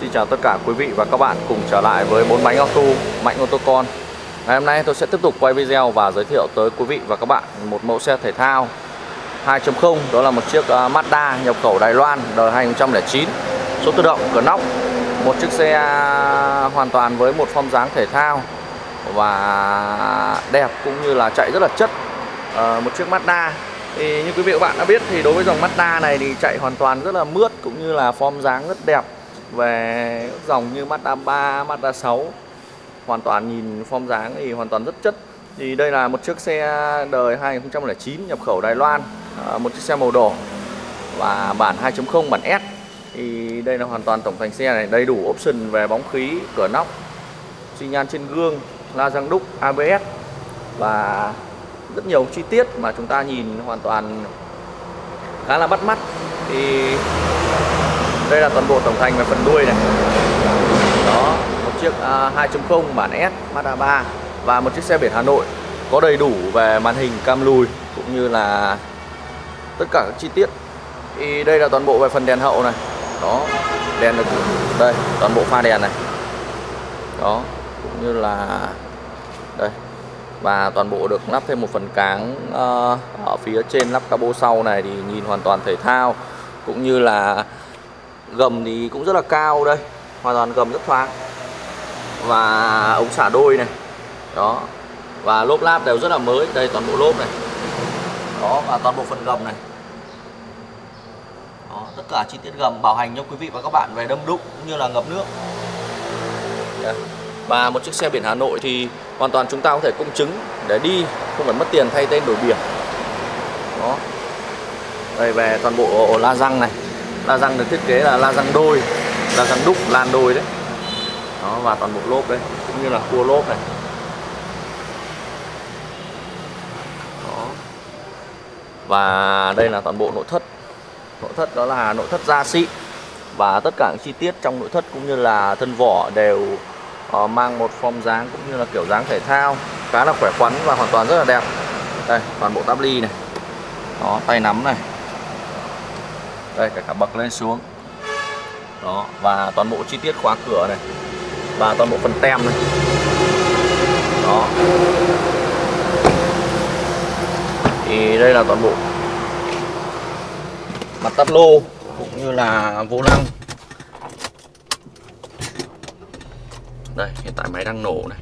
Xin chào tất cả quý vị và các bạn cùng trở lại với Bốn Bánh Auto, Mạnh Ô Tô Con. Ngày hôm nay tôi sẽ tiếp tục quay video và giới thiệu tới quý vị và các bạn một mẫu xe thể thao 2.0, đó là một chiếc Mazda nhập khẩu Đài Loan đời 2009, số tự động, cửa nóc. Một chiếc xe hoàn toàn với một phong dáng thể thao và đẹp cũng như là chạy rất là chất. Một chiếc Mazda thì như quý vị và các bạn đã biết thì đối với dòng Mazda này thì chạy hoàn toàn rất là mướt cũng như là form dáng rất đẹp. Về các dòng như Mazda 3, Mazda 6 hoàn toàn nhìn form dáng thì hoàn toàn rất chất. Thì đây là một chiếc xe đời 2009 nhập khẩu Đài Loan, một chiếc xe màu đỏ và bản 2.0 bản S. Thì đây là hoàn toàn tổng thành xe này, đầy đủ option về bóng khí, cửa nóc, xi nhan trên gương, la răng đúc, ABS và rất nhiều chi tiết mà chúng ta nhìn hoàn toàn khá là bắt mắt. Thì đây là toàn bộ tổng thành và phần đuôi này. Đó, một chiếc 2.0 bản S Mazda 3 và một chiếc xe biển Hà Nội có đầy đủ về màn hình cam lùi cũng như là tất cả các chi tiết. Thì đây là toàn bộ về phần đèn hậu này. Đó, đèn được đây, toàn bộ pha đèn này. Đó, cũng như là đây. Và toàn bộ được lắp thêm một phần cáng ở phía trên lắp cabo sau này thì nhìn hoàn toàn thể thao, cũng như là gầm thì cũng rất là cao đây, hoàn toàn gầm rất thoáng. Và ống xả đôi này. Đó. Và lốp láp đều rất là mới, đây toàn bộ lốp này. Đó, và toàn bộ phần gầm này. Đó, tất cả chi tiết gầm bảo hành cho quý vị và các bạn về đâm đúc cũng như là ngập nước. Và một chiếc xe biển Hà Nội thì hoàn toàn chúng ta có thể công chứng để đi, không phải mất tiền thay tên đổi biển. Đó. Đây về toàn bộ la răng này. La răng được thiết kế là la răng đôi, la răng đúc, lan đôi đấy. Đó, và toàn bộ lốp đấy, cũng như là cua lốp này. Đó. Và đây là toàn bộ nội thất. Nội thất đó là nội thất da xịn và tất cả những chi tiết trong nội thất cũng như là thân vỏ đều mang một form dáng cũng như là kiểu dáng thể thao khá là khỏe khoắn và hoàn toàn rất là đẹp. Đây, toàn bộ táp ly này. Đó, tay nắm này. Đây, cả bậc lên xuống. Đó, và toàn bộ chi tiết khóa cửa này. Và toàn bộ phần tem này. Đó. Thì đây là toàn bộ mặt tắp lô cũng như là vô lăng. Đây, hiện tại máy đang nổ này.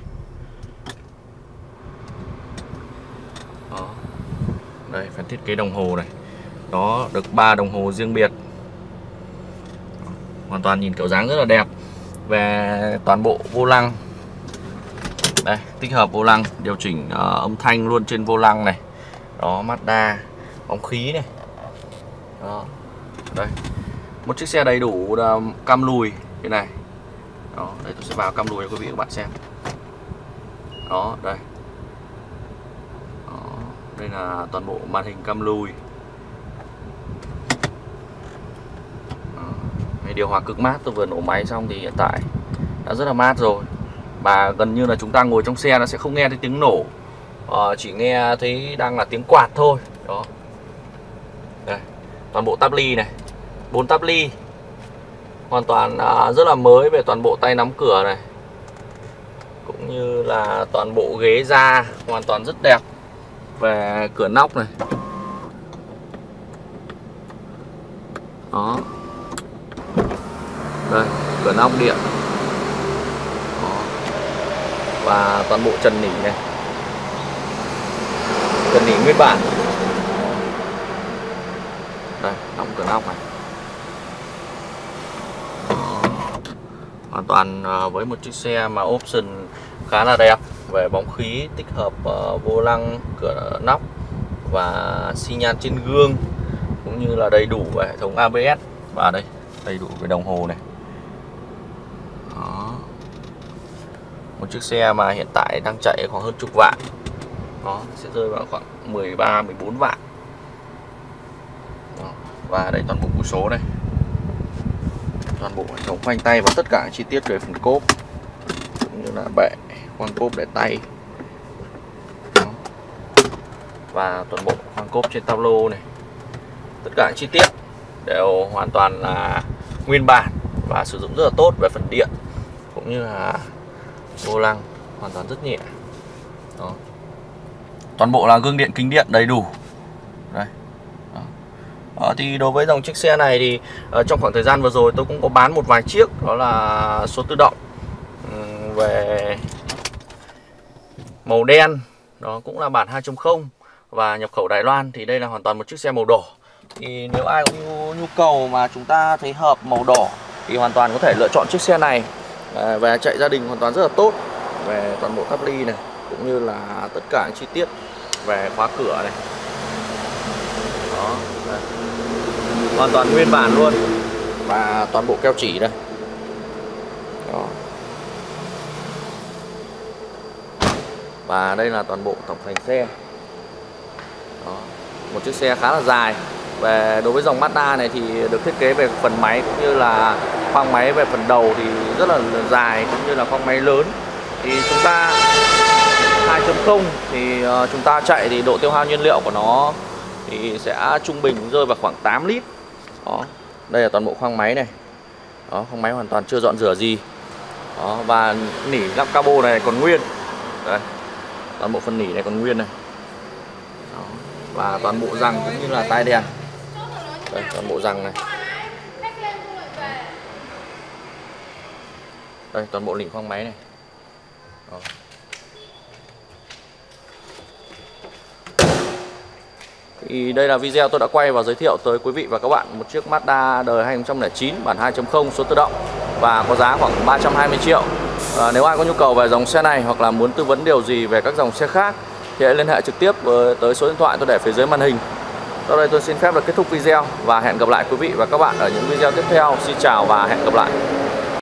Đó. Đây, phần thiết kế đồng hồ này. Đó, được 3 đồng hồ riêng biệt. Hoàn toàn nhìn kiểu dáng rất là đẹp. Về toàn bộ vô lăng. Đây, tích hợp vô lăng, điều chỉnh âm thanh luôn trên vô lăng này. Đó, Mazda, bóng khí này. Đó. Đây. Một chiếc xe đầy đủ cam lùi như này. Đó, đây tôi sẽ vào cam lùi cho quý vị và các bạn xem. Đó, đây. Đó, đây là toàn bộ màn hình cam lùi. Điều hòa cực mát, tôi vừa nổ máy xong thì hiện tại đã rất là mát rồi. Và gần như là chúng ta ngồi trong xe nó sẽ không nghe thấy tiếng nổ, chỉ nghe thấy đang là tiếng quạt thôi. Đó. Đây, toàn bộ táp ly này, 4 táp ly. Hoàn toàn rất là mới về toàn bộ tay nắm cửa này. Cũng như là toàn bộ ghế da hoàn toàn rất đẹp. Về cửa nóc này. Đó. Đây, cửa nóc điện. Đó. Và toàn bộ trần nỉ này. Trần nỉ nguyên bản. Đây, đóng cửa nóc này. Đó. Hoàn toàn với một chiếc xe mà option khá là đẹp. Về bóng khí, tích hợp vô lăng, cửa nóc và xi nhan trên gương. Cũng như là đầy đủ về hệ thống ABS. Và đây, đầy đủ về đồng hồ này. Đó. Một chiếc xe mà hiện tại đang chạy khoảng hơn chục vạn. Nó sẽ rơi vào khoảng 13-14 vạn. Đó. Và đây toàn bộ củ số đây. Toàn bộ hệ thống khoanh tay và tất cả chi tiết về phần cốp. Cũng như là bệ, khoang cốp để tay. Đó. và toàn bộ khoang cốp trên tablo này, tất cả chi tiết đều hoàn toàn là nguyên bản và sử dụng rất là tốt. Về phần điện cũng như là vô lăng hoàn toàn rất nhẹ. Đó. Toàn bộ là gương điện, kính điện đầy đủ. Đây. Đó. Đó, thì đối với dòng chiếc xe này thì trong khoảng thời gian vừa rồi tôi cũng có bán một vài chiếc, đó là số tự động về màu đen, đó cũng là bản 2.0 và nhập khẩu Đài Loan, thì đây là hoàn toàn một chiếc xe màu đỏ. Thì nếu ai có nhu cầu mà chúng ta thấy hợp màu đỏ thì hoàn toàn có thể lựa chọn chiếc xe này và chạy gia đình hoàn toàn rất là tốt. Về toàn bộ tắp ly này cũng như là tất cả chi tiết về khóa cửa này, đó, đây. Hoàn toàn nguyên bản luôn và toàn bộ keo chỉ đây. Đó. Và đây là toàn bộ tổng thành xe. Đó. Một chiếc xe khá là dài. Về đối với dòng Mazda này thì được thiết kế về phần máy cũng như là khoang máy về phần đầu thì rất là dài, cũng như là khoang máy lớn. Thì chúng ta 2.0 thì chúng ta chạy thì độ tiêu hao nhiên liệu của nó thì sẽ trung bình rơi vào khoảng 8 lít. Đó. Đây là toàn bộ khoang máy này. Đó, khoang máy hoàn toàn chưa dọn rửa gì. Đó, và nỉ lắp cabo này còn nguyên. Đây. Toàn bộ phần nỉ này còn nguyên này. Đó. Và toàn bộ răng cũng như là tai đèn. Đây, toàn bộ răng này. Đây, toàn bộ lỉnh khoang máy này. Đó. Thì đây là video tôi đã quay và giới thiệu tới quý vị và các bạn một chiếc Mazda đời 2009 bản 2.0 số tự động và có giá khoảng 320 triệu. Nếu ai có nhu cầu về dòng xe này hoặc là muốn tư vấn điều gì về các dòng xe khác thì hãy liên hệ trực tiếp tới số điện thoại tôi để phía dưới màn hình. Sau đây tôi xin phép được kết thúc video và hẹn gặp lại quý vị và các bạn ở những video tiếp theo. Xin chào và hẹn gặp lại.